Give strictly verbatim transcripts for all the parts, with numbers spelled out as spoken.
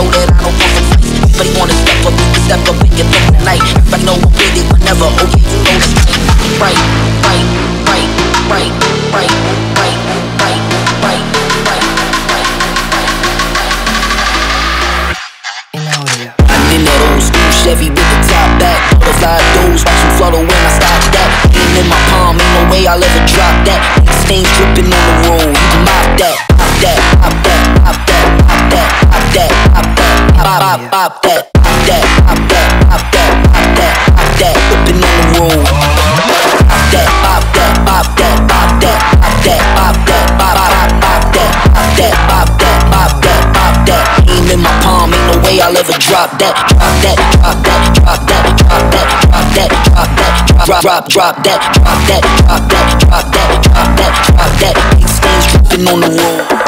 know that I don't have a fight. Nobody wanna step up, step up and get back tonight. If I know I'm with it, whenever, okay, you know it's right. Right, right, right, right, right, right, right, right, right, right, right. And now we're I'm in that old school Chevy with the top back. Butterfly dudes, watch them flutter when I stop that. Ain't in my palm, ain't no way I'll ever drop that. Stains dripping on the road, you can mop that, mop that, mop that, mop that, mop that, mop that, mop that, mop that, mop that, mop that, mop that, mop that, mop that, mop that, dripping on the road. Mop that, mop that, mop that, mop that, mop that, mop that, mop that, mop that, mop that, mop that, mop that, mop that. Aim in my palm, ain't no way I'll ever drop that, drop that, drop that, drop that, drop that, drop that, drop that, drop, drop, drop that, drop that, drop that, drop that, drop that, drop that. Big stains dripping on the wall.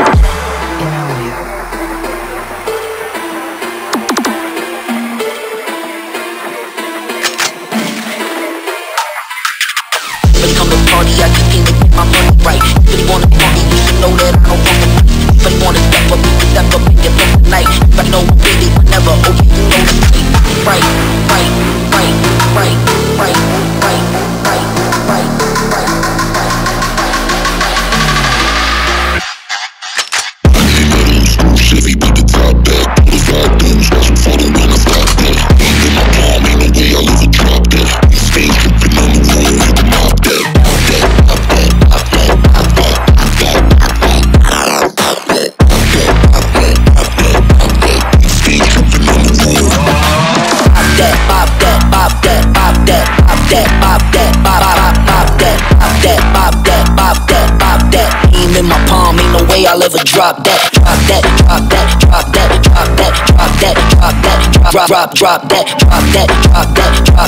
I just came to get my money right. Everybody wanna party, you should know that I don't want to fight. Everybody wanna step up, step up and get left tonight. If I know I'm with it, whenever, okay, you know it's right. Right, right, right, right, right, right, right, right, right, right. I hit that old school Chevy with the top back. Boulevard dudes, watch me follow when I stop that. Ain't in my palm, ain't no way I'll ever drop that. These things dripping on the wall, hit the mop that. In my palm, ain't no way I'll ever drop that. Drop that, drop that, drop that, drop that, drop that, drop that, drop, drop, drop that, drop that, drop that, drop